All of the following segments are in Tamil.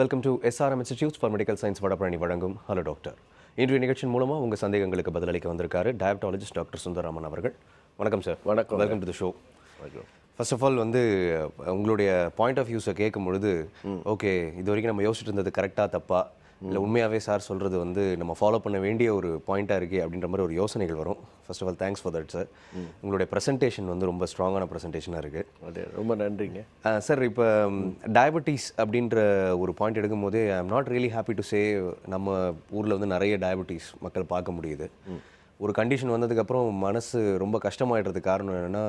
Welcome to SRM Institutes for Medical Science Vadaprani Vadangum. Hello Doctor. இன்று நிகழ்ச்சியின் மூலமா உங்க சந்தேகங்களுக்கு பதிலளிக்க வந்திருக்காரு டயபட்டாலஜிஸ்ட் டாக்டர் சுந்தர் ராமன் அவர்கள். வணக்கம் சார். வணக்கம். Welcome to the show. First of all உங்களுடைய பாயிண்ட் ஆஃப் வியூஸை கேட்கும் பொழுது ஓகே இது வரைக்கும் நம்ம யோசிச்சுட்டு இருந்தது கரெக்டா தப்பா இல்லை உண்மையாகவே சார் சொல்கிறது நம்ம ஃபாலோ பண்ண வேண்டிய ஒரு பாயிண்ட்டாக இருக்குது அப்படின்ற மாதிரி ஒரு யோசனைகள் வரும். First of all thanks for that sir. உங்களுடைய ப்ரெசன்டேஷன் ரொம்ப ஸ்ட்ராங்கான ப்ரெசன்டேஷனாக இருக்குது. ரொம்ப நன்றிங்க சார். இப்போ டயபெட்டிஸ் அப்படின்ற ஒரு பாயிண்ட் எடுக்கும் போதே I am not really happy to say நம்ம ஊரில் நிறைய டயபெட்டிஸ் மக்கள் பார்க்க முடியுது. ஒரு கண்டிஷன் வந்ததுக்கப்புறம் மனசு ரொம்ப கஷ்டமாகிடுறது. காரணம் என்னென்னா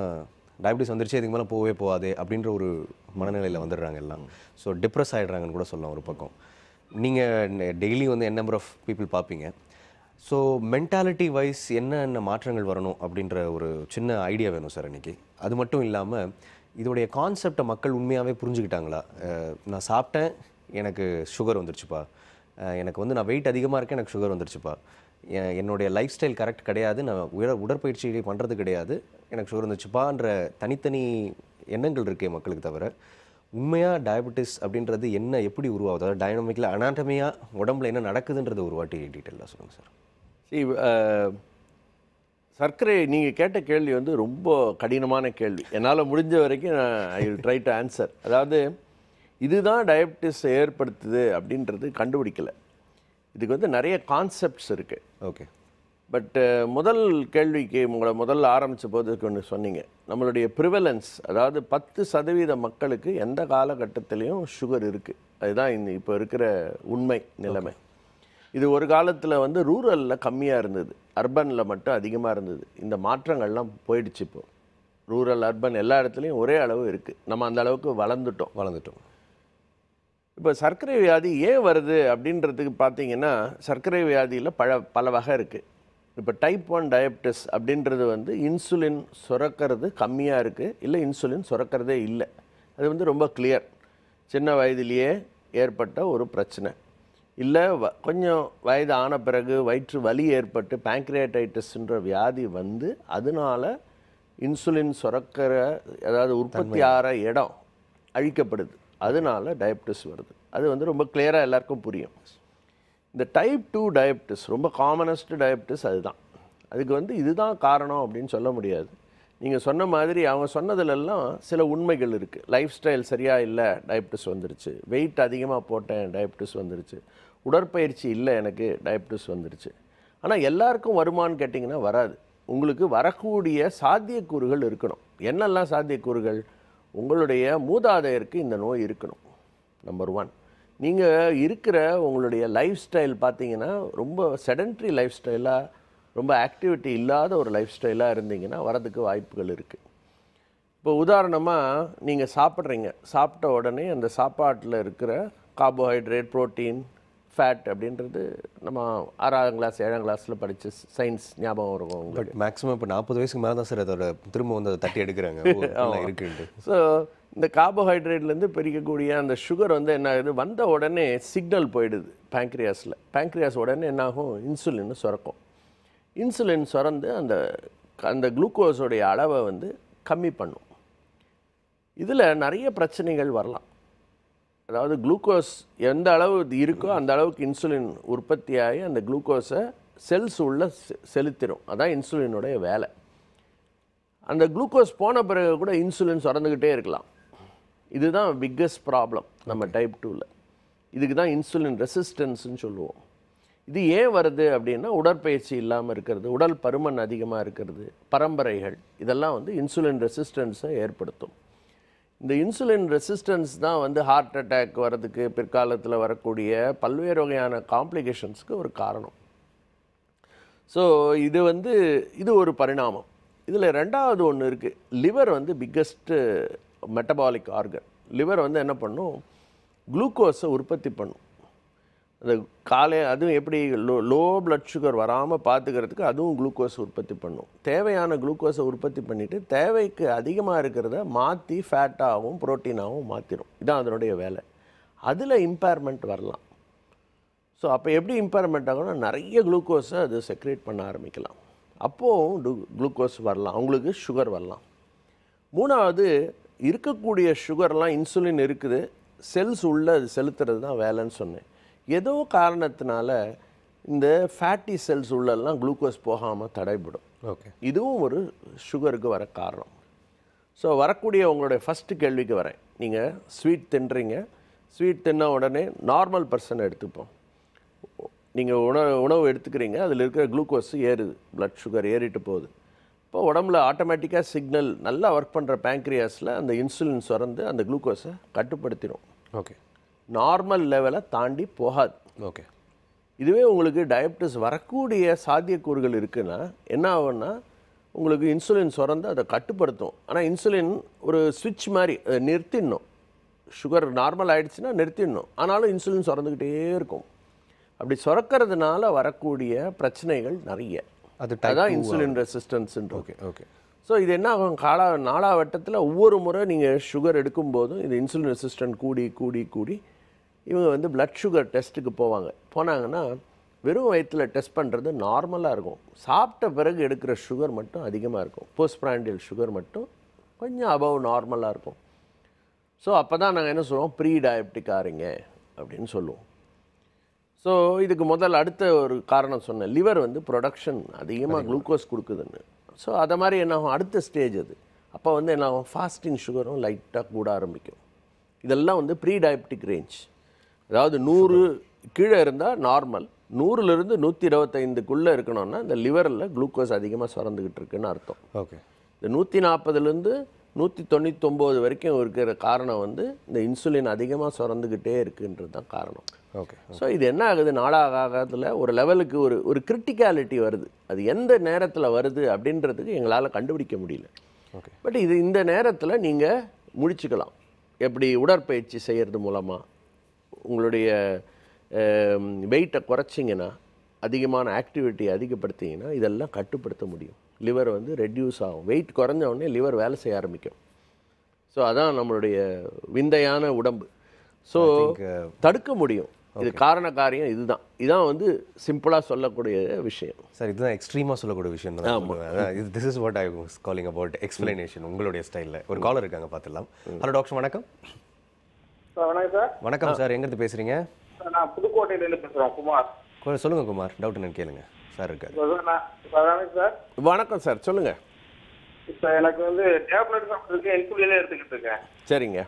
டயபெட்டிஸ் வந்துருச்சு இதுக்கு மேலே போகவே போகாது அப்படின்ற ஒரு மனநிலையில் வந்துடுறாங்க எல்லாம். ஸோ டிப்ரெஸ் ஆகிடுறாங்கன்னு கூட சொல்லலாம் ஒரு பக்கம். நீங்கள் daily n number of people பார்ப்பீங்க. ஸோ மென்டாலிட்டி வைஸ் என்னென்ன மாற்றங்கள் வரணும் அப்படின்ற ஒரு சின்ன ஐடியா வேணும் சார் இன்றைக்கி. அது மட்டும் இல்லாமல் இதோடைய கான்செப்டை மக்கள் உண்மையாகவே புரிஞ்சுக்கிட்டாங்களா? நான் சாப்பிட்டேன் எனக்கு சுகர் வந்துருச்சுப்பா, எனக்கு நான் வெயிட் அதிகமாக இருக்கேன் எனக்கு சுகர் வந்துருச்சுப்பா, என்னுடைய லைஃப் ஸ்டைல் கரெக்ட் கிடையாது, நான் உடற்பயிற்சி பண்ணுறது கிடையாது எனக்கு சுகர் வந்துருச்சுப்பான்ற தனித்தனி எண்ணங்கள் இருக்கே மக்களுக்கு. தவிர உண்மையாக டயபெட்டிஸ் அப்படின்றது என்ன, எப்படி உருவாகுது, அதாவது டைனமிக்கில் அனாட்டமியாக உடம்புல என்ன நடக்குதுன்றது ஒரு வாட்டி டீட்டெயிலாக சொல்லுங்கள் சார். சரி, சர்க்கரை நீங்கள் கேட்ட கேள்வி ரொம்ப கடினமான கேள்வி. என்னால் முடிஞ்ச வரைக்கும் I will try to answer. அதாவது இதுதான் டயபெட்டிஸ் ஏற்படுத்துது அப்படின்றது கண்டுபிடிக்கலை. இதுக்கு நிறைய கான்செப்ட்ஸ் இருக்குது. ஓகே, பட் முதல் கேள்விக்கு உங்களை முதல்ல ஆரம்பித்த போதுக்கு ஒன்று சொன்னீங்க, நம்மளுடைய ப்ரிவலன்ஸ், அதாவது 10% மக்களுக்கு எந்த காலகட்டத்திலையும் சுகர் இருக்குது. அதுதான் இப்போ இருக்கிற உண்மை நிலைமை. இது ஒரு காலத்தில் ரூரலில் கம்மியாக இருந்தது, அர்பனில் மட்டும் அதிகமாக இருந்தது. இந்த மாற்றங்கள்லாம் போயிடுச்சு. இப்போது ரூரல் அர்பன் எல்லா இடத்துலையும் ஒரே அளவு இருக்குது. நம்ம அந்த அளவுக்கு வளர்ந்துட்டோம். இப்போ சர்க்கரை வியாதி ஏன் வருது அப்படின்றதுக்கு பார்த்தீங்கன்னா, சர்க்கரை வியாதியில் பல வகை இருக்குது. இப்போ டைப் 1 டயபெட்டிஸ் அப்படின்றது இன்சுலின் சுரக்கிறது கம்மியாக இருக்குது, இல்லை இன்சுலின் சுரக்கிறதே இல்லை. அது ரொம்ப கிளியர். சின்ன வயதிலேயே ஏற்பட்ட ஒரு பிரச்சனை, இல்லை கொஞ்சம் வயது ஆன பிறகு வயிற்று வலி ஏற்பட்டு பேங்க்ரியாடைட்டிஸ்ன்ற வியாதி அதனால் இன்சுலின் சுரக்கிற அதாவது உற்பத்தி ஆகிற இடம் அழிக்கப்படுது, அதனால டயபெட்டிஸ் வருது. அது ரொம்ப கிளியராக எல்லாருக்கும் புரியும். இந்த டைப் 2 டயபெட்டிஸ் ரொம்ப காமனஸ்ட் டயபெட்டிஸ். அதுதான் அதுக்கு இதுதான் காரணம் அப்படின்னு சொல்ல முடியாது. நீங்கள் சொன்ன மாதிரி அவங்க சொன்னதுலெல்லாம் சில உண்மைகள் இருக்குது. லைஃப் ஸ்டைல் சரியாக இல்லை டயபெட்டிஸ் வந்துருச்சு, வெயிட் அதிகமாக போட்டேன் டயபெட்டிஸ் வந்துருச்சு, உடற்பயிற்சி இல்லை எனக்கு டயபெட்டிஸ் வந்துருச்சு. ஆனால் எல்லாருக்கும் வருமானு கேட்டிங்கன்னா வராது. உங்களுக்கு வரக்கூடிய சாத்தியக்கூறுகள் இருக்கணும். என்னெல்லாம் சாத்தியக்கூறுகள்? உங்களுடைய மூதாதையருக்கு இந்த நோய் இருக்கணும். நம்பர் 1, நீங்கள் இருக்கிற உங்களுடைய லைஃப் ஸ்டைல் பார்த்தீங்கன்னா ரொம்ப செடன்ட்ரி லைஃப் ஸ்டைலாக, ரொம்ப ஆக்டிவிட்டி இல்லாத ஒரு லைஃப் ஸ்டைலாக இருந்தீங்கன்னா வரதுக்கு வாய்ப்புகள் இருக்குது. இப்போ உதாரணமாக நீங்கள் சாப்பிட்றீங்க, சாப்பிட்ட உடனே அந்த சாப்பாட்டில் இருக்கிற கார்போஹைட்ரேட், ப்ரோட்டீன், ஃபேட் அப்படின்றது நம்ம 6ஆம் கிளாஸ் 7ஆம் கிளாஸில் படித்த சயின்ஸ் ஞாபகம் இருக்கும் உங்களுக்கு. மேக்ஸிமம் இப்போ 40 வயசுக்கு மேலே தான் சார் அதோட திரும்ப தட்டி எடுக்கிறாங்க இருக்குது. ஸோ இந்த கார்போஹைட்ரேட்லேருந்து பிரிக்கக்கூடிய அந்த சுகர் என்ன ஆகுது, வந்த உடனே சிக்னல் போயிடுது பேங்க்ரியாஸில். பேங்க்ரியாஸ் உடனே என்னாகும், இன்சுலின் சுரக்கும். இன்சுலின் சுரந்து அந்த அந்த குளுக்கோஸோடைய அளவை கம்மி பண்ணும். இதில் நிறைய பிரச்சனைகள் வரலாம். அதாவது குளுக்கோஸ் எந்த அளவு இருக்கோ அந்த அளவுக்கு இன்சுலின் உற்பத்தியாகி அந்த குளுக்கோஸை செல்ஸ் உள்ள செலுத்திடும். அதான் இன்சுலினுடைய வேலை. அந்த குளுக்கோஸ் போன பிறகு கூட இன்சுலின் சுரந்துக்கிட்டே இருக்கலாம். இதுதான் பிக்கஸ்ட் ப்ராப்ளம் நம்ம டைப் 2வில். இதுக்கு தான் இன்சுலின் ரெசிஸ்டன்ஸ்ன்னு சொல்லுவோம். இது ஏன் வருது அப்படின்னா, உடற்பயிற்சி இல்லாமல் இருக்கிறது, உடல் பருமன் அதிகமாக இருக்கிறது, பரம்பரைகள், இதெல்லாம் இன்சுலின் ரெசிஸ்டன்ஸை ஏற்படுத்தும். இந்த இன்சுலின் ரெசிஸ்டன்ஸ் தான் ஹார்ட் அட்டாக் வர்றதுக்கு, பிற்காலத்தில் வரக்கூடிய பல்வேறு வகையான காம்ப்ளிகேஷன்ஸுக்கு ஒரு காரணம். ஸோ இது இது ஒரு பரிணாமம். இதில் 2வது ஒன்று இருக்குது. Liver biggest metabolic organ. Liver என்ன பண்ணும், குளுக்கோஸை உற்பத்தி பண்ணும். அந்த காலை அதுவும் எப்படி லோ பிளட் சுகர் வராமல் பார்த்துக்கிறதுக்கு அதுவும் குளுக்கோஸ் உற்பத்தி பண்ணும். தேவையான குளுக்கோஸை உற்பத்தி பண்ணிவிட்டு தேவைக்கு அதிகமாக இருக்கிறத மாற்றி ஃபேட்டாகவும் புரோட்டீனாகவும் மாற்றிடும். இதுதான் அதனுடைய வேலை. அதில் இம்பேர்மெண்ட் வரலாம். ஸோ அப்போ எப்படி இம்பேர்மெண்ட் ஆகும்னா, நிறைய குளுக்கோஸை அது செக்ரேட் பண்ண ஆரம்பிக்கலாம். அப்போது குளுக்கோஸ் வரலாம், அவங்களுக்கு சுகர் வரலாம். 3வது, இருக்கக்கூடிய சுகர்லாம் இன்சுலின் இருக்குது, செல்ஸ் உள்ள செலுத்துறது தான் வேலைன்னு சொன்னேன். ஏதோ காரணத்தினால இந்த ஃபேட்டி செல்ஸ் உள்ளெல்லாம் குளுக்கோஸ் போகாமல் தடைபடும். ஓகே, இதுவும் ஒரு சுகருக்கு வர காரணம். ஸோ வரக்கூடிய உங்களுடைய ஃபஸ்ட்டு கேள்விக்கு வரேன். நீங்கள் ஸ்வீட் தின்றீங்க, ஸ்வீட் தின்ன உடனே நார்மல் பர்சன் எடுத்துப்போம். நீங்கள் உணவு எடுத்துக்கிறீங்க, அதில் இருக்கிற குளுக்கோஸ் ஏறுது, ப்ளட் சுகர் ஏறிட்டு போகுது. இப்போ உடம்புல ஆட்டோமேட்டிக்காக சிக்னல் நல்லா ஒர்க் பண்ணுற பேங்க்ரியாஸில் அந்த இன்சுலின் சுரந்து அந்த குளுக்கோஸை கட்டுப்படுத்திடும். ஓகே, நார்மல் லெவலை தாண்டி போகாது. ஓகே, இதுவே உங்களுக்கு டயபெட்டிஸ் வரக்கூடிய சாத்தியக்கூறுகள் இருக்குன்னா என்ன ஆகுன்னா உங்களுக்கு இன்சுலின் சுரந்து அதை கட்டுப்படுத்தும். ஆனால் இன்சுலின் ஒரு சுவிட்ச் மாதிரி நிறுத்திடணும். சுகர் நார்மல் ஆகிடுச்சுன்னா நிறுத்திடணும், ஆனாலும் இன்சுலின் சுரந்துக்கிட்டே இருக்கும். அப்படி சுரக்கிறதுனால வரக்கூடிய பிரச்சனைகள் நிறைய, அதுதான் இன்சுலின் ரெசிஸ்டன்ஸுன்ற. ஓகே ஓகே, ஸோ இது என்ன ஆகும், நாலாவட்டத்தில் ஒவ்வொரு முறை நீங்கள் சுகர் எடுக்கும்போதும் இது இன்சுலின் ரெசிஸ்டன்ட் கூடி கூடி கூடி இவங்க வந்து பிளட் சுகர் டெஸ்ட்டுக்கு போனாங்கன்னா வெறும் வயிற்றில் டெஸ்ட் பண்ணுறது நார்மலாக இருக்கும். சாப்பிட்ட பிறகு எடுக்கிற சுகர் மட்டும் அதிகமாக இருக்கும். போஸ்ட் பிராண்டியல் சுகர் மட்டும் கொஞ்சம் அபவ் நார்மலாக இருக்கும். ஸோ அப்போ தான் நாங்கள் என்ன சொல்லுவோம், ப்ரீ டயபெட்டிக் ஆகிறீங்க அப்படின்னு சொல்லுவோம். ஸோ இதுக்கு முதல் அடுத்த ஒரு காரணம் சொன்னேன், லிவர் வந்து ப்ரொடக்ஷன் அதிகமாக குளுக்கோஸ் கொடுக்குதுன்னு. ஸோ அதை மாதிரி என்னாகும் அடுத்த ஸ்டேஜ் அது. அப்போ வந்து என்னாகும், ஃபாஸ்டிங் சுகரும் லைட்டாக கூட ஆரம்பிக்கும். இதெல்லாம் வந்து ப்ரீ டயபெட்டிக் ரேஞ்ச். அதாவது 100 கீழே இருந்தால் நார்மல், 100லேருந்து 125க்குள்ளே இருக்கணும்னா இந்த லிவரில் குளுக்கோஸ் அதிகமாக சுரந்துக்கிட்டு இருக்குன்னு அர்த்தம். ஓகே, இந்த 140லேருந்து 199 வரைக்கும் இருக்கிற காரணம் வந்து இந்த இன்சுலின் அதிகமாக சுரந்துக்கிட்டே இருக்குன்றது தான் காரணம். ஓகே, ஸோ இது என்ன ஆகுது, நாளாகத்தில் ஒரு லெவலுக்கு ஒரு கிரிட்டிகாலிட்டி வருது. அது எந்த நேரத்தில் வருது அப்படின்றதுக்கு எங்களால் கண்டுபிடிக்க முடியல. ஓகே, பட் இது இந்த நேரத்தில் நீங்கள் முடிச்சுக்கலாம். எப்படி, உடற்பயிற்சி செய்கிறது மூலமாக உங்களுடைய வெயிட்டை குறைச்சிங்கன்னா, அதிகமான ஆக்டிவிட்டி அதிகப்படுத்திங்கன்னா இதெல்லாம் கட்டுப்படுத்த முடியும். லிவர் வந்து ரெடியூஸ் ஆகும். வெயிட் குறைஞ்ச உடனே லிவர் வேலை செய்ய ஆரம்பிக்கும். ஸோ அதான் நம்மளுடைய விந்தையான உடம்பு. ஸோ தடுக்க முடியும். இது காரண காரியம் இதுதான். இதான் வந்து சிம்பிளாக சொல்லக்கூடிய விஷயம். சார், இதுதான் எக்ஸ்ட்ரீமாக சொல்லக்கூடிய விஷயம் தான். This is what I was calling about explanation உங்களுடைய ஸ்டைலில். ஒரு காலர் இருக்காங்க, பார்த்துடலாம். ஹலோ டாக்டர், வணக்கம். வணக்கம் சார். வணக்கம் சார், எங்கேருந்து பேசுகிறீங்க? நான் புதுக்கோட்டையிலேருந்து பேசுகிறேன், குமார். சொல்லுங்கள் குமார், டவுட் என்னன்னு கேளுங்க சார். இருக்காது சார். வணக்கம் சார், சொல்லுங்கள். இப்போ எனக்கு வந்து டேப்லெட் சாப்பிட்றதுக்கு இன்சுலினே எடுத்துக்கிட்டு இருக்கேன். சரிங்க.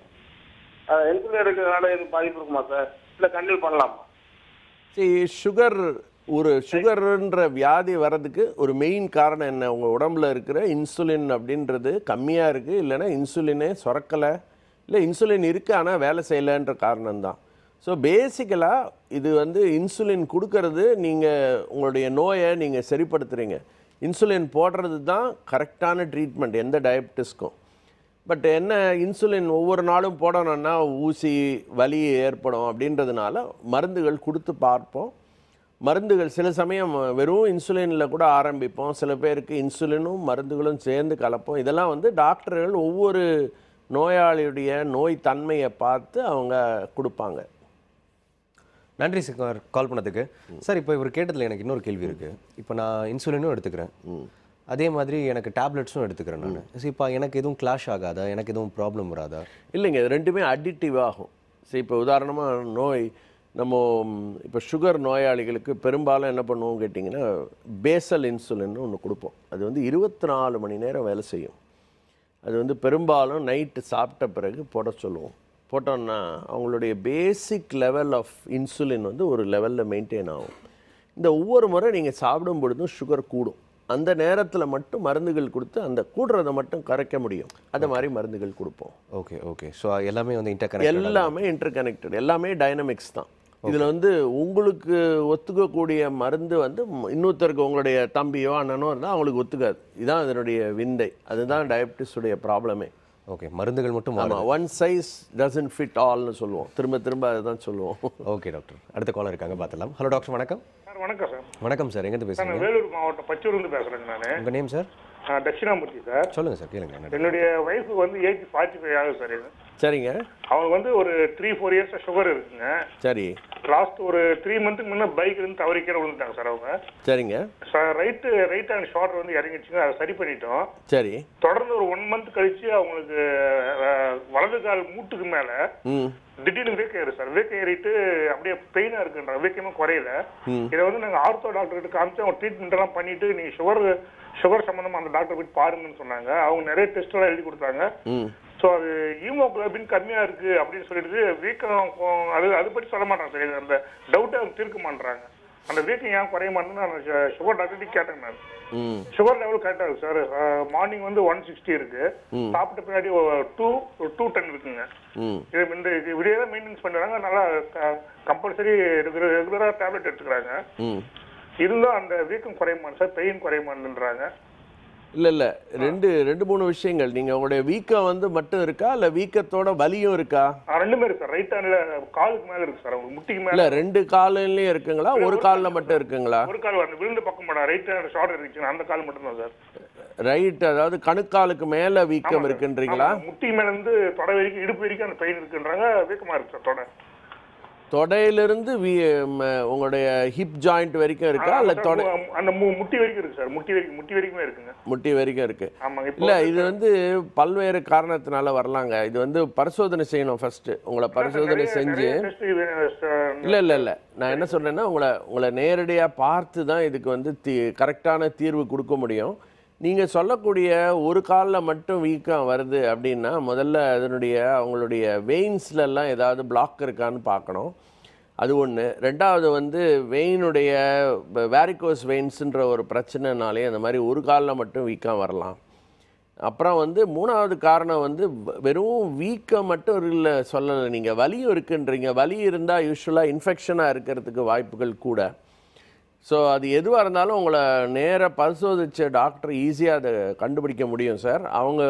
இன்சுலின் எடுக்கிறதுனால எதுவும் பாதிப்பு இருக்குமா சார், இல்லை கண்டினியூ பண்ணலாமா? சரி, சுகர்ன்ற வியாதி வர்றதுக்கு ஒரு மெயின் காரணம் என்ன, உங்கள் உடம்புல இருக்கிற இன்சுலின் அப்படின்றது கம்மியாக இருக்குது, இல்லைன்னா இன்சுலினே சுரக்கலை, இல்லை இன்சுலின் இருக்குது ஆனால் வேலை செய்யலைன்ற காரணம்தான். ஸோ பேசிக்கலாக இது வந்து இன்சுலின் கொடுக்கறது, நீங்கள் உங்களுடைய நோயை நீங்கள் சரிப்படுத்துகிறீங்க. இன்சுலின் போடுறது தான் கரெக்டான ட்ரீட்மெண்ட் எந்த டயபெட்டிஸ்க்கும். பட் என்ன, இன்சுலின் ஒவ்வொரு நாளும் போடணும்னா ஊசி வலி ஏற்படும். அப்படின்றதுனால மருந்துகள் கொடுத்து பார்ப்போம். மருந்துகள் சில சமயம் வெறும் இன்சுலினில் கூட ஆரம்பிப்போம். சில பேருக்கு இன்சுலினும் மருந்துகளும் சேர்ந்து கலப்போம். இதெல்லாம் வந்து டாக்டர்கள் ஒவ்வொரு நோயாளியுடைய நோய் தன்மையை பார்த்து அவங்க கொடுப்பாங்க. நன்றி சார் கால் பண்ணதுக்கு. சார், இப்போ இவர் கேட்டதில் எனக்கு இன்னொரு கேள்வி இருக்குது. இப்போ நான் இன்சுலினும் எடுத்துக்கிறேன், அதே மாதிரி எனக்கு டேப்லெட்ஸும் எடுத்துக்கிறேன். நான் இப்போ எனக்கு எதுவும் கிளாஷ் ஆகாதா, எனக்கு எதுவும் ப்ராப்ளம் வராதா? இல்லைங்க, இது ரெண்டுமே அடிக்டிவ் ஆகும். சரி, இப்போ உதாரணமாக நோய் நம்ம இப்போ சுகர் நோயாளிகளுக்கு பெரும்பாலும் என்ன பண்ணுவோம் கேட்டிங்கன்னா, பேசல் இன்சுலின்னு ஒன்று கொடுப்போம். அது வந்து 24 மணி நேரம் வேலை செய்யும். அது வந்து பெரும்பாலும் நைட்டு சாப்பிட்ட பிறகு போட சொல்லுவோம். போட்டோன்னா அவங்களுடைய பேசிக் லெவல் ஆஃப் இன்சுலின் வந்து ஒரு லெவலில் மெயின்டைன் ஆகும். இந்த ஒவ்வொரு முறை நீங்கள் சாப்பிடும் பொழுதும் சுகர் கூடும். அந்த நேரத்தில் மட்டும் மருந்துகள் கொடுத்து அந்த கூடுறதை மட்டும் கரைக்க முடியும். அது மாதிரி மருந்துகள் கொடுப்போம். ஓகே ஓகே, ஸோ எல்லாமே வந்து எல்லாமே இன்டர் கனெக்டட், எல்லாமே டைனமிக்ஸ் தான். இதில் வந்து உங்களுக்கு ஒத்துக்கக்கூடிய மருந்து வந்து இன்னொருத்தருக்கு, உங்களுடைய தம்பியோ அண்ணனோ இருந்தால் அவங்களுக்கு ஒத்துக்காது. இதுதான் அதனுடைய விந்தை. அதுதான் டயபெட்டிஸுடைய ப்ராப்ளமே. ஓகே, மருந்துகள் மட்டும் ஒன் சைஸ் டசன்ட் ஃபிட் ஆல்னு சொல்லுவோம். திரும்ப திரும்ப அதுதான் சொல்லுவோம். ஓகே டாக்டர், அடுத்த காலர் இருக்காங்க, பார்த்துலாம். ஹலோ டாக்டர், வணக்கம். சார் வணக்கம் சார். வணக்கம் சார், எங்கேருந்து பேசுகிறீங்க? வேலூர் மாவட்டம் பச்சூர்லேருந்து பேசுகிறேங்க நான். உங்கள் நேம் சார்? தட்சிணாமூர்த்தி சார். சொல்லுங்கள் சார், கேளுங்க. என்னுடைய வயசு வந்து ஏஜ் 45 ஆகுது சார். சரிங்க. அவங்களுக்கு வந்து ஒரு 3-4 இயர்ஸாக சுகர் இருக்குங்க. சரி. லாஸ்ட் ஒரு 3 மந்த்துக்கு முன்னே பைக்லேருந்து தவறிக்கிற விழுந்துட்டாங்க சார் அவங்க. சரிங்க. சார் ரைட் ஹேண்ட் ஷோல்டர் வந்து இறங்கிடுச்சுங்க, அதை சரி பண்ணிட்டோம். சரி. தொடர்ந்து ஒரு 1 மந்த் கழிச்சு அவங்களுக்கு வலது கால் மூட்டுக்கு மேலே திடீர்னு வேக்க ஏறு சார், வேக்க ஏறிட்டு அப்படியே பெயினாக இருக்குன்ற, வேக்கமாக குறையல. இதை வந்து நாங்கள் ஆர்த்தோ டாக்டர்கிட்ட காமிச்சு அவங்க ட்ரீட்மெண்ட்லாம் பண்ணிட்டு நீங்கள் சுகர் சம்மந்தமாக அந்த டாக்டர் போய் பாருங்கன்னு சொன்னாங்க. அவங்க நிறைய டெஸ்ட்லாம் எழுதி கொடுத்தாங்க. ஸோ அது ஹீமோகுளோபின் கம்மியாக இருக்குது அப்படின்னு சொல்லிட்டு வீக்கம் அது பற்றி சொல்ல மாட்டாங்க சார். அந்த டவுட்டை அவங்க தீர்க்க மாட்டுறாங்க. அந்த வீக்கம் ஏன் குறைய மாட்டேன்னு நான் சுகர் டாக்டர்கிட்ட கேட்டேன். நான் சுகர் லெவல் கரெக்டாக இருக்குது சார். மார்னிங் வந்து 160 இருக்குது, சாப்பிட்ட பின்னாடி 210 இருக்குங்க. இது இந்த இப்படியே தான் மெயின்டென்ஸ் பண்ணுறாங்க. நல்லா கம்பல்சரி ரெகுலராக டேப்லெட் எடுத்துக்கிறாங்க. இருந்தால் அந்த வீக்கம் குறைய மாட்டேன் சார், பெயின் குறைய மாட்டேன்றாங்க. இல்லை இல்லை, 2-3 விஷயங்கள். நீங்கள் உங்களுடைய வீக்கம் வந்து மட்டும் இருக்கா, இல்லை வீக்கத்தோட வலியும் இருக்கா? ரெண்டுமே இருக்கு சார். ரைட் ஹேண்டில் காலுக்கு மேலே இருக்கு சார், உங்களுக்கு முட்டிக்கு மேலே. இல்லை, 2 காலையிலையும் இருக்குங்களா, ஒரு காலில் மட்டும் இருக்குங்களா? ஒரு கால் வந்து விழுந்து பக்கம் போட ரைட் ஹேண்ட் ஷார்ட் இருந்துச்சுன்னா அந்த கால் மட்டும் தான் சார். ரைட், அதாவது கணுக்காலுக்கு மேலே வீக்கம் இருக்குன்றீங்களா? முட்டிக்கு மேலே இருந்து தொடை வரைக்கும், இடுப்பு வரைக்கும் அந்த பெயின் இருக்குன்றாங்க. வீக்கமாக இருக்கு சார். தொடையிலிருந்து உங்களுடைய ஹிப் ஜாயிண்ட் வரைக்கும் இருக்கா, இல்லை தொடை அந்த முட்டி வரைக்கும் இருக்கு சார்? முட்டி வரைக்குமே இருக்குங்க. முட்டி வரைக்கும் இருக்கு. ஆமாங்க. இல்லை, இது வந்து பல்வேறு காரணத்தினால வரலாங்க. இது வந்து பரிசோதனை செய்யணும் ஃபர்ஸ்ட்டு. உங்களை பரிசோதனை செஞ்சு இல்லை நான் என்ன சொல்கிறேன்னா உங்களை நேரடியாக பார்த்து தான் இதுக்கு வந்து கரெக்டான தீர்வு கொடுக்க முடியும். நீங்கள் சொல்லக்கூடிய ஒரு காலில் மட்டும் வீக்கம் வருது அப்படின்னா முதல்ல அதனுடைய அவங்களுடைய வெயின்ஸ்லலாம் ஏதாவது பிளாக் இருக்கான்னு பார்க்கணும். அது ஒன்று. 2வது வந்து வெயினுடைய வேரிகோஸ் வெயின்ஸுன்ற ஒரு பிரச்சனைனாலே அந்த மாதிரி ஒரு காலில் மட்டும் வீக்கம் வரலாம். அப்புறம் வந்து 3வது காரணம் வந்து வெறும் வீக்கம் மட்டும் இல்லை சொல்லலை, நீங்கள் வலியும் இருக்குன்றீங்க. வலி இருந்தால் யூஸ்வலாக இன்ஃபெக்ஷனாக இருக்கிறதுக்கு வாய்ப்புகள் கூட. ஸோ அது எதுவாக இருந்தாலும் உங்களை நேராக பரிசோதித்த டாக்டர் ஈஸியாக அதை கண்டுபிடிக்க முடியும் சார். அவங்க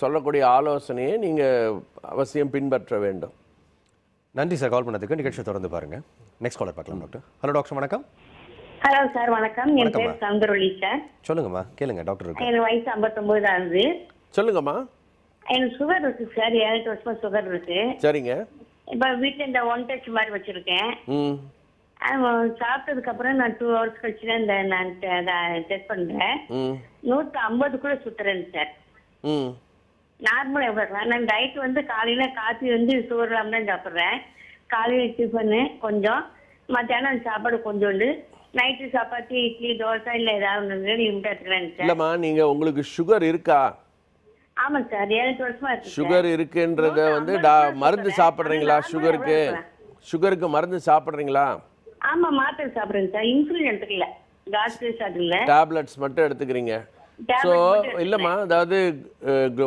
சொல்லக்கூடிய ஆலோசனையை நீங்கள் அவசியம் பின்பற்ற வேண்டும். நன்றி சார் கால் பண்ணதுக்கு. நிகழ்ச்சியை தொடர்ந்து பாருங்கள். நெக்ஸ்ட் காலர் பார்க்கலாம். டாக்டர் ஹலோ டாக்டர் வணக்கம். ஹலோ சார் வணக்கம். என் பேர் சந்தரொலி சார். சொல்லுங்கம்மா, கேளுங்க டாக்டர். என் வயசு 59 ஆகுது. சொல்லுங்கம்மா. எனக்கு சுகர் இருக்கு சார், 7 வருஷமா சுகர் இருக்கு. சரிங்க. இப்போ வீட்டில் இந்த 1 touch மாதிரி வச்சுருக்கேன். சாப்பிட்டதுக்கு அப்புறம் நான் 2 hours கழிச்சு தான் இந்த நான் டெஸ்ட் பண்றேன். 150 சுத்துறேன் சார். நார்மலா எவ்வளவு? நான் டயட் வந்து காலையில காஃபி வந்து சுகர் இல்லாம தான் சாப்பிட்றேன். காலையில டிஃபனு கொஞ்சம், மத்தியானம் சாப்பாடு கொஞ்சோண்டு, நைட்டு சப்பாத்தி இட்லி தோசை இல்லை ஏதாவது எடுத்துக்கிறேன் சார். இல்லம்மா, நீங்க உங்களுக்கு சுகர் இருக்கா? ஆமா சார், 7 வருஷமா இருக்கு. சுகர் இருக்குன்றத வந்து மருந்து சாப்பிடுறீங்களா? சுகருக்கு மருந்து சாப்பிடுறீங்களா? ஆமா, மாத்திரை சாப்பிடுறேன் சார். இன்சுலின் எடுத்துக்கல, காஸ்ட்ரஸ் அதுல டேப்லெட்ஸ் மட்டும் எடுத்துக்கிறீங்க. சோ இல்லம்மா, அதாவது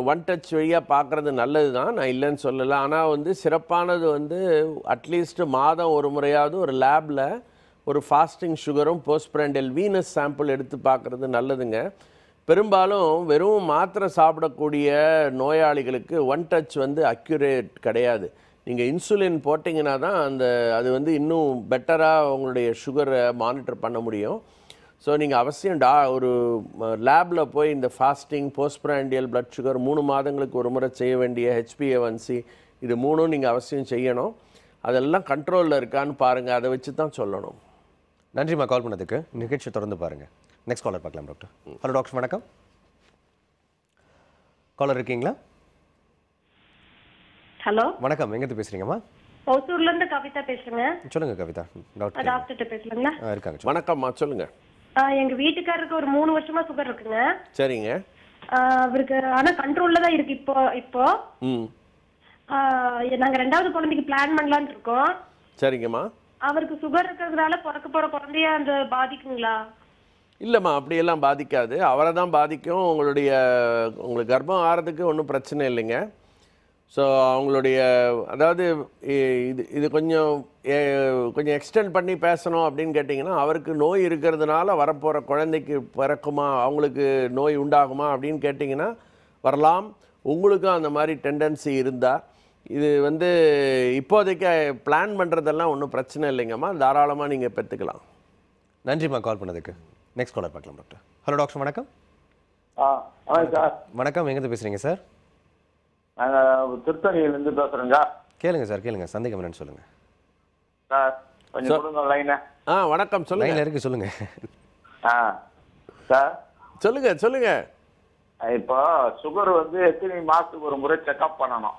1 touch வழியா பாக்குறது நல்லதுதான், நான் இல்லைன்னு சொல்லல. ஆனா வந்து சிறப்பானது வந்து அட்லீஸ்ட் மாதம் ஒரு முறையாவது ஒரு லேப்ல ஒரு ஃபாஸ்டிங் சுகரும் போஸ்ட்பிராண்டல் வீனஸ் சாம்பிள் எடுத்து பாக்குறது நல்லதுங்க. பெரும்பாலும் வெறும் மாத்திரை சாப்பிடக்கூடிய நோயாளிகளுக்கு 1 touch வந்து அக்யூரேட் கிடையாது. நீங்கள் இன்சுலின் போட்டிங்கன்னா தான் அது வந்து இன்னும் பெட்டராக உங்களுடைய சுகரை மானிட்டர் பண்ண முடியும். ஸோ நீங்கள் அவசியம் ஒரு லேபில் போய் இந்த ஃபாஸ்டிங் போஸ்ட்பிராண்டியல் பிளட் சுகர் 3 மாதங்களுக்கு ஒரு முறை செய்ய வேண்டிய HbA1c இது 3ம் நீங்கள் அவசியம் செய்யணும். அதெல்லாம் கண்ட்ரோலில் இருக்கான்னு பாருங்கள், அதை வச்சு தான் சொல்லணும். நன்றிம்மா கால் பண்ணதுக்கு. நிகழ்ச்சி தொடர்ந்து பாருங்கள். நெக்ஸ்ட் காலர் பார்க்கலாம் டாக்டர். ஹலோ டாக்டர் வணக்கம். காலர் இருக்கீங்களா? ஹலோ வணக்கம். எங்கிருந்து பேசுறீங்கம்மா? ஓசூர்ல இருந்து கவிதா பேசுறேங்க. சொல்லுங்க கவிதா. டாக்டர் கிட்ட பேசலாங்களா? இருக்காங்க. வணக்கம்மா, சொல்லுங்க. எங்க வீட்டுக்காரருக்கு ஒரு 3 வருஷமா சுகர் இருக்குங்க. சரிங்க. அவருக்கு ஆனா கண்ட்ரோல்ல தான் இருக்கு. இப்போ நாங்க 2வது குழந்தைக்கு பிளான் பண்ணலாம்னு இருக்கோம். சரிங்கம்மா. அவருக்கு சுகர் இருக்கிறதுனால பிறக்க போற குழந்தைய அந்த பாதிக்குங்களா? இல்லைம்மா, அப்படியெல்லாம் பாதிக்காது. அவரை தான் பாதிக்கும். உங்களுக்கு கர்ப்பம் ஆறதுக்கு ஒன்றும் பிரச்சனை இல்லைங்க. ஸோ அவங்களுடைய அதாவது இது கொஞ்சம் எக்ஸ்டெண்ட் பண்ணி பேசணும் அப்படின்னு கேட்டிங்கன்னா, அவருக்கு நோய் இருக்கிறதுனால வரப்போகிற குழந்தைக்கு பிறக்குமா, அவங்களுக்கு நோய் உண்டாகுமா அப்படின்னு கேட்டிங்கன்னா வரலாம். உங்களுக்கும் அந்த மாதிரி டெண்டன்சி இருந்தால் இது வந்து இப்போதைக்கு பிளான் பண்ணுறதெல்லாம் ஒன்றும் பிரச்சனை இல்லைங்கம்மா, தாராளமாக நீங்கள் பெற்றுக்கலாம். நன்றிம்மா கால் பண்ணதுக்கு. நெக்ஸ்ட் காலர் பார்க்கலாம் டாக்டர். ஹலோ டாக்டர் வணக்கம். வணக்கம். எங்கேருந்து பேசுகிறீங்க சார்? திருத்தணியிலிருந்து பேசுறேங்க. கேளுங்க சார், கேளுங்க, சந்தேகம் என்னன்னு சொல்லுங்க சார். கொஞ்சம் கொடுங்க லைனை. வணக்கம், சொல்லுங்க. லைன்ல இருக்கு, சொல்லுங்க. சார் சொல்லுங்க சொல்லுங்க. இப்போ சுகர் வந்து எத்தனை மாசத்துக்கு ஒரு முறை செக்அப் பண்ணணும்?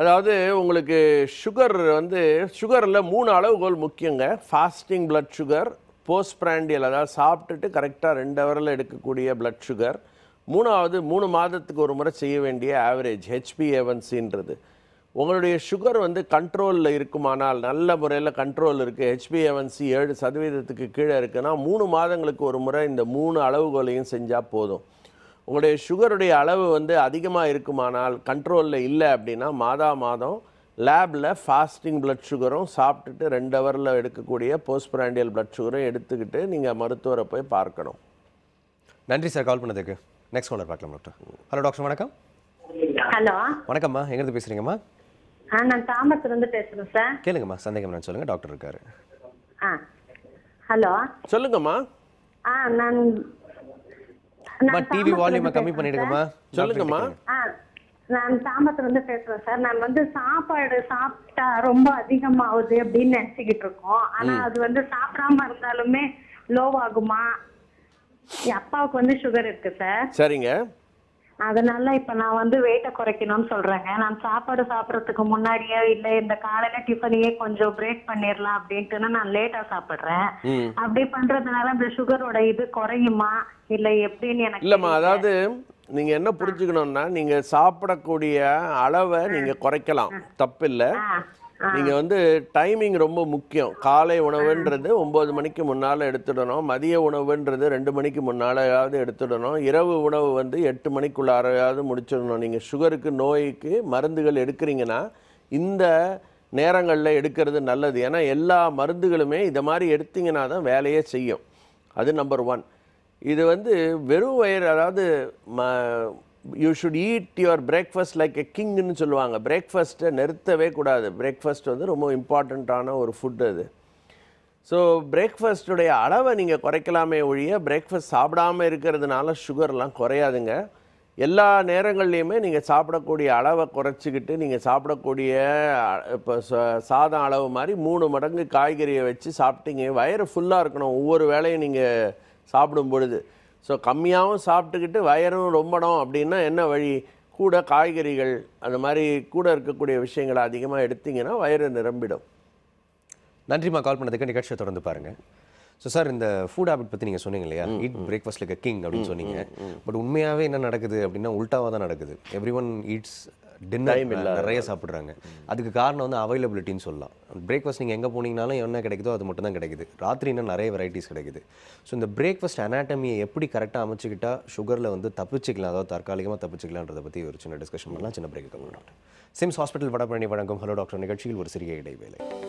அதாவது உங்களுக்கு சுகர் வந்து சுகரில் 3 அளவுகோல் முக்கியங்க. Fasting blood sugar, post prandial அதாவது சாப்பிட்டுட்டு கரெக்டாக 2 ஹவரில் எடுக்கக்கூடிய பிளட் சுகர், 3 மாதத்துக்கு ஒரு முறை செய்ய வேண்டிய ஆவரேஜ் ஹெச்பிஏ1சின்றது. உங்களுடைய சுகர் வந்து கண்ட்ரோலில் இருக்குமானால், நல்ல முறையில் கண்ட்ரோல் இருக்குது, ஹெச்பிஏ1சி 7% கீழே இருக்குன்னா 3 மாதங்களுக்கு ஒரு முறை இந்த 3 அளவுகோலையும் செஞ்சால் போதும். உங்களுடைய சுகருடைய அளவு வந்து அதிகமாக இருக்குமானால், கண்ட்ரோலில் இல்லை அப்படின்னா, மாதம் லேபில் ஃபாஸ்டிங் பிளட் சுகரும் சாப்பிட்டுட்டு 2 ஹவரில் எடுக்கக்கூடிய போஸ்ட் பிராண்டியல் பிளட் சுகரும் எடுத்துக்கிட்டு நீங்கள் மருத்துவரை போய் பார்க்கணும். நன்றி சார் கால் பண்ணதுக்கு. நெக்ஸ்ட் காலர் பார்க்கலாம். டாக்டர் ஹலோ டாக்டர் வணக்கம். ஹலோ வணக்கம்மா, எங்கேருந்து பேசுகிறீங்கம்மா? நான் தாமஸ்லேருந்து பேசுகிறேன் சார். கேளுங்கம்மா, சந்தேகம் நான் சொல்லுங்கள், டாக்டர் இருக்காரு. ஹலோ சொல்லுங்கம்மா. நான் டிவி வால்யூமை கம்மி பண்ணிடுங்கம்மா. சொல்லுங்கம்மா. நான் தாமஸ்லேருந்து பேசுகிறேன் சார். நான் வந்து சாப்பாடு சாப்பிட்டா ரொம்ப அதிகமாகுது அப்படின்னு நினச்சிக்கிட்டு இருக்கோம். ஆனால் அது வந்து சாப்பிடாம இருந்தாலுமே லோவாகுமா? அப்பாவுக்கு வந்து சுகர் இருக்கு சார். சரிங்க. அதனால இப்ப நான் வந்து வெயிட்ட குறைக்கணும்னு சொல்றேங்க. நான் சாப்பாடு சாப்பிடறதுக்கு முன்னாடியே இல்ல இந்த காலையில டிஃபனையே கொஞ்சம் பிரேக் பண்ணிடலாம் அப்படின்ட்டுன்னா நான் லேட்டா சாப்பிடுறேன். அப்படி பண்றதுனால இந்த சுகரோட இது குறையுமா இல்ல எப்படின்னு எனக்கு இல்லம்மா. அதாவது நீங்க என்ன புரிஞ்சுக்கணும்னா, நீங்க சாப்பிடக்கூடிய அளவை நீங்க குறைக்கலாம், தப்பு இல்லை. நீங்கள் வந்து டைமிங் ரொம்ப முக்கியம். காலை உணவுன்றது 9 மணிக்கு முன்னால் எடுத்துடணும், மதிய உணவுன்றது 2 மணிக்கு முன்னாலையாவது எடுத்துடணும், இரவு உணவு வந்து 8 மணிக்குள்ளாரையாவது முடிச்சிடணும். நீங்கள் சுகருக்கு நோய்க்கு மருந்துகள் எடுக்கிறீங்கன்னா இந்த நேரங்களில் எடுக்கிறது நல்லது. ஏன்னா எல்லா மருந்துகளுமே இதை மாதிரி எடுத்திங்கன்னா தான் வேலையே செய்யும். அது நம்பர் 1. இது வந்து வெறும் வயிறு, அதாவது you should eat your breakfast like a கிங்னு சொல்லுவாங்க. பிரேக்ஃபாஸ்ட்டை நிறுத்தவே கூடாது. பிரேக்ஃபாஸ்ட் வந்து ரொம்ப இம்பார்ட்டண்ட்டான ஒரு ஃபுட் அது. ஸோ பிரேக்ஃபாஸ்ட்டுடைய அளவை நீங்கள் குறைக்கலாமே ஒழிய பிரேக்ஃபாஸ்ட் சாப்பிடாமல் இருக்கிறதுனால சுகர்லாம் குறையாதுங்க. எல்லா நேரங்கள்லையுமே நீங்கள் சாப்பிடக்கூடிய அளவை குறைச்சிக்கிட்டு நீங்கள் சாப்பிடக்கூடிய இப்போ சாதம் அளவு மாதிரி 3 மடங்கு காய்கறியை வச்சு சாப்பிட்டீங்க. வயிறு ஃபுல்லாக இருக்கணும் ஒவ்வொரு வேளையும் நீங்கள் சாப்பிடும் பொழுது. ஸோ கம்மியாகவும் சாப்பிட்டுக்கிட்டு வயரும் ரொம்பணும் அப்படின்னா என்ன வழி? கூட காய்கறிகள் அந்த மாதிரி கூட இருக்கக்கூடிய விஷயங்களை அதிகமாக எடுத்திங்கன்னா வயிறு நிரம்பிடும். நன்றிம்மா கால் பண்ணதுக்கு. நிகழ்ச்சியை தொடர்ந்து பாருங்கள். ஸோ சார், இந்த ஃபுட் ஹேபிட் பற்றி நீங்கள் சொன்னீங்க இல்லையா, eat breakfast like a king அப்படின்னு சொன்னீங்க. பட் உண்மையாகவே என்ன நடக்குது அப்படின்னா உல்டாவாக தான் நடக்குது. எவ்ரி ஒன் ஈட்ஸ் டின்னர் இல்லை, நிறைய சாப்பிட்றாங்க. அதுக்கு காரணம் வந்து அவைலபிலிட்டின்னு சொல்லலாம். பிரேக்ஃபாஸ்ட் நீங்கள் எங்கே போனீங்கனாலும் என்ன கிடைக்குதோ அது மட்டும் தான் கிடைக்குது. ராத்திரி இன்னும் நிறைய வெரைட்டிஸ் கிடைக்குது. ஸோ இந்த பிரேக்ஃபாஸ்ட் அனாட்டமியை எப்படி கரெக்டாக அமைச்சிக்கிட்டா சுகரில் வந்து தப்பிச்சிக்கலாம், அதாவது தற்காலிகமாக தப்பிச்சிக்கலான்றதை பற்றி ஒரு சின்ன டிஸ்கஷன் பண்ணலாம். சின்ன பிரேக். சிம்ஸ் ஹாஸ்பிட்டல் வடபழனி வழங்கும் ஹலோ டாக்டர் நிகழ்ச்சியில் ஒரு சிறிய இடைவேளை.